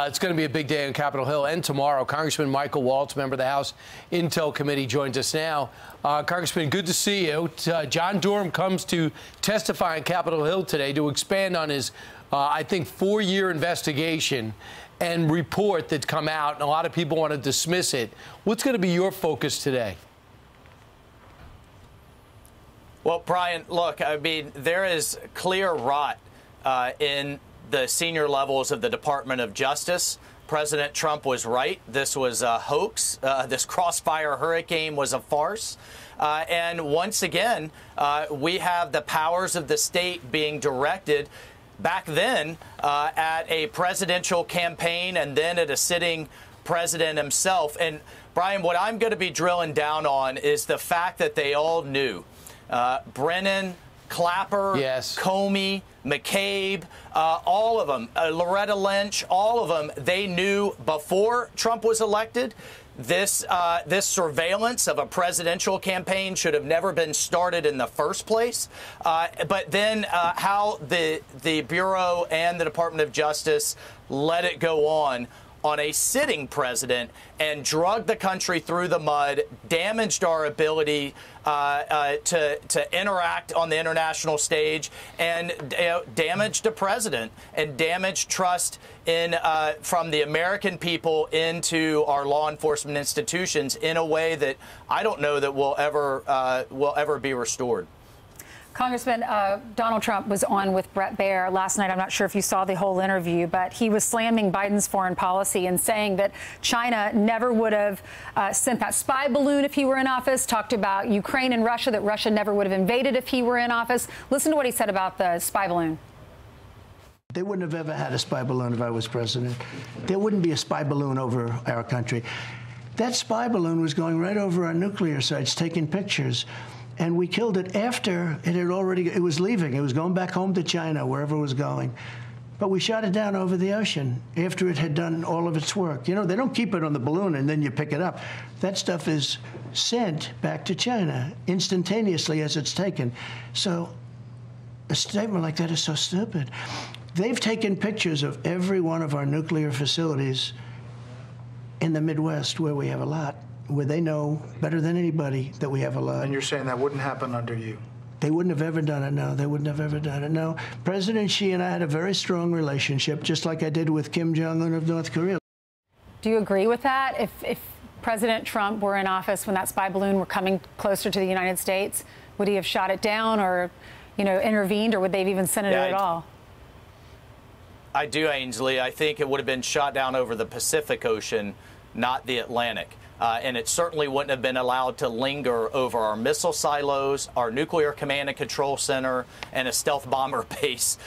It's going to be a big day on Capitol Hill and tomorrow. Congressman Michael Waltz, member of the House Intel Committee, joins us now. Congressman, good to see you. John Durham comes to testify on Capitol Hill today to expand on his, I think, four-year investigation and report that's come out, and a lot of people want to dismiss it. What's going to be your focus today? Well, Brian, look, I mean, there is clear rot in the senior levels of the Department of Justice. President Trump was right. This was a hoax. This crossfire hurricane was a farce. And once again, we have the powers of the state being directed back then at a presidential campaign and then at a sitting president himself. And, Brian, what I'm going to be drilling down on is the fact that they all knew. Brennan, Clapper, yes. Comey, McCabe, all of them, Loretta Lynch, all of them, they knew before Trump was elected. This surveillance of a presidential campaign should have never been started in the first place. But then how the Bureau and the Department of Justice let it go on a sitting president and drug the country through the mud, damaged our ability to interact on the international stage, and damaged the president and damaged trust in from the American people into our law enforcement institutions in a way that I don't know that will ever be restored. Congressman, Donald Trump was on with Bret Baier last night. I'm not sure if you saw the whole interview, but he was slamming Biden's foreign policy and saying that China never would have sent that spy balloon if he were in office, talked about Ukraine and Russia, that Russia never would have invaded if he were in office. Listen to what he said about the spy balloon. They wouldn't have ever had a spy balloon if I was president. There wouldn't be a spy balloon over our country. That spy balloon was going right over our nuclear sites, taking pictures. And we killed it after it had already, it was leaving. It was going back home to China, wherever it was going. But we shot it down over the ocean after it had done all of its work. You know, they don't keep it on the balloon and then you pick it up. That stuff is sent back to China instantaneously as it's taken. So a statement like that is so stupid. They've taken pictures of every one of our nuclear facilities in the Midwest, where we have a lot, where they know better than anybody that we have a lot. And you're saying that wouldn't happen under you? They wouldn't have ever done it, no. They wouldn't have ever done it, no. President Xi and I had a very strong relationship, just like I did with Kim Jong Un of North Korea. Do you agree with that? If President Trump were in office when that spy balloon were coming closer to the United States, would he have shot it down or, you know, intervened, or would they have even sent it at all? I do, Ainsley. I think it would have been shot down over the Pacific Ocean, not the Atlantic. And it certainly wouldn't have been allowed to linger over our missile silos, our nuclear command and control center, and a stealth bomber base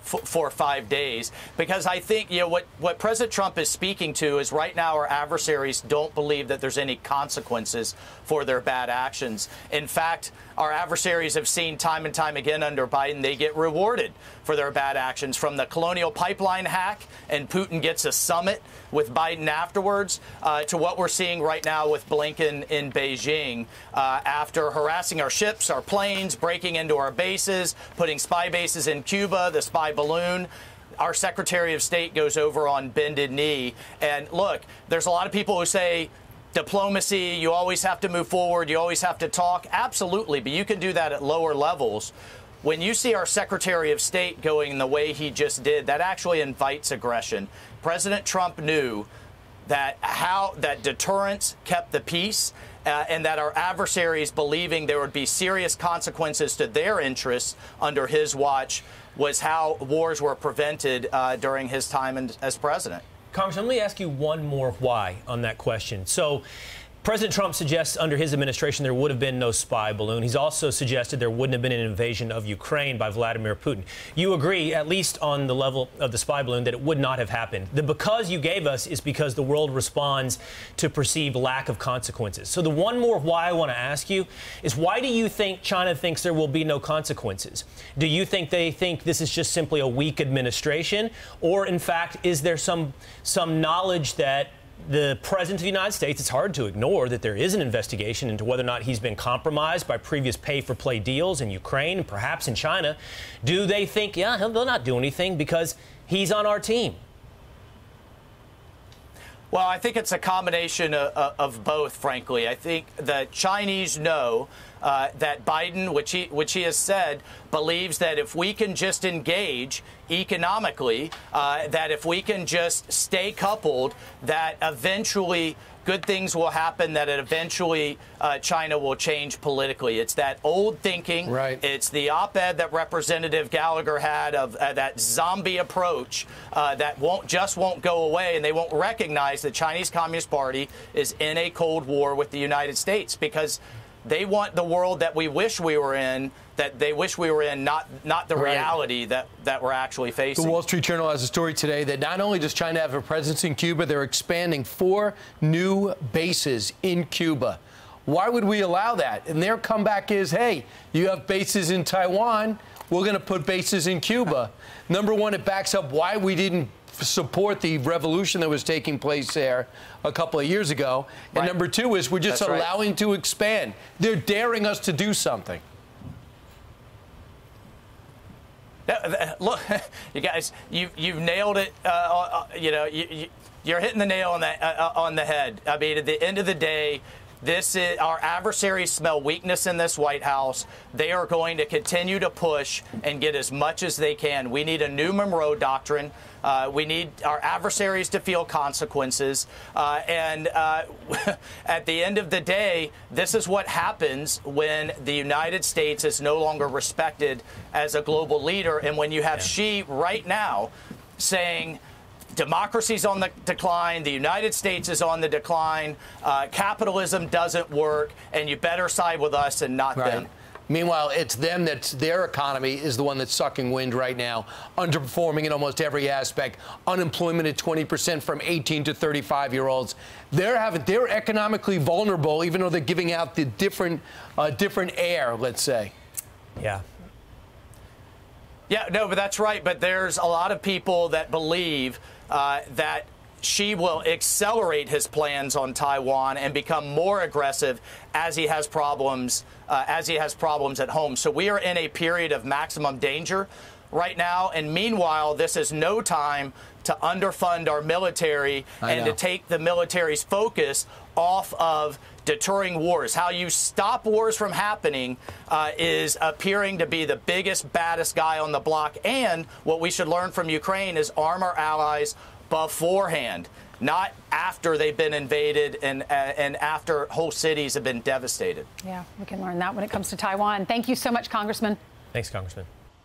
for 5 days. Because I think, you know, what President Trump is speaking to is right now our adversaries don't believe that there's any consequences for their bad actions. In fact, our adversaries have seen time and time again under Biden, they get rewarded for their bad actions, from the Colonial Pipeline hack, and Putin gets a summit with Biden afterwards, to what we're seeing right now with Blinken in Beijing after harassing our ships, our planes, breaking into our bases, putting spy bases in Cuba, the spy balloon. Our Secretary of State goes over on bended knee. And look, there's a lot of people who say diplomacy, you always have to move forward, you always have to talk. Absolutely, but you can do that at lower levels. When you see our Secretary of State going the way he just did, that actually invites aggression. President Trump knew that deterrence kept the peace, and that our adversaries believing there would be serious consequences to their interests under his watch was how wars were prevented during his time as president. Congressman, let me ask you one more why on that question. So President Trump suggests under his administration there would have been no spy balloon. He's also suggested there wouldn't have been an invasion of Ukraine by Vladimir Putin. You agree, at least on the level of the spy balloon, that it would not have happened. The because you gave us is because the world responds to perceived lack of consequences. So the one more why I want to ask you is, why do you think China thinks there will be no consequences? Do you think they think this is just simply a weak administration? Or, in fact, is there some knowledge that the president of the United States, it's hard to ignore that there is an investigation into whether or not he's been compromised by previous pay-for-play deals in Ukraine and perhaps in China? Do they think, yeah, they'll not do anything because he's on our team? Well, I think it's a combination of both, frankly. I think the Chinese know that Biden, which he has said, believes that if we can just engage economically, that if we can just stay coupled, that eventually good things will happen, that eventually China will change politically. It's that old thinking. Right. It's the op-ed that Representative Gallagher had of that zombie approach that won't go away, and they won't recognize the Chinese Communist Party is in a Cold War with the United States because they want the world that we wish we were in, that they wish we were in, not the reality that we're actually facing. The Wall Street Journal has a story today that not only does China have a presence in Cuba, they're expanding 4 new bases in Cuba. Why would we allow that? And their comeback is, hey, you have bases in Taiwan, we're going to put bases in Cuba. Number one, it backs up why we didn't support the revolution that was taking place there a couple of years ago. And number two is we're just allowing to expand. They're daring us to do something. Look, you guys, you've nailed it. You know, you're hitting the nail on the head. I mean, at the end of the day, this is our adversaries smell weakness in this White House. They are going to continue to push and get as much as they can. We need a new Monroe Doctrine. We need our adversaries to feel consequences. At the end of the day, this is what happens when the United States is no longer respected as a global leader. And when you have Xi right now saying, democracy's on the decline, the United States is on the decline, capitalism doesn't work, and you better side with us and not them. Meanwhile, it's them that's their economy is the one that's sucking wind right now, underperforming in almost every aspect, unemployment at 20% from 18 to 35-year-olds. They're economically vulnerable, even though they're giving out the different air, let's say. Yeah. Yeah, no, but that's right. But there's a lot of people that believe that Xi will accelerate his plans on Taiwan and become more aggressive as he has problems at home. So we are in a period of maximum danger right now. And meanwhile, this is no time to underfund our military and to take the military's focus off of deterring wars. How you stop wars from happening is appearing to be the biggest, baddest guy on the block. And what we should learn from Ukraine is arm our allies beforehand, not after they've been invaded and after whole cities have been devastated. Yeah, we can learn that when it comes to Taiwan. Thank you so much, Congressman. Thanks, Congressman.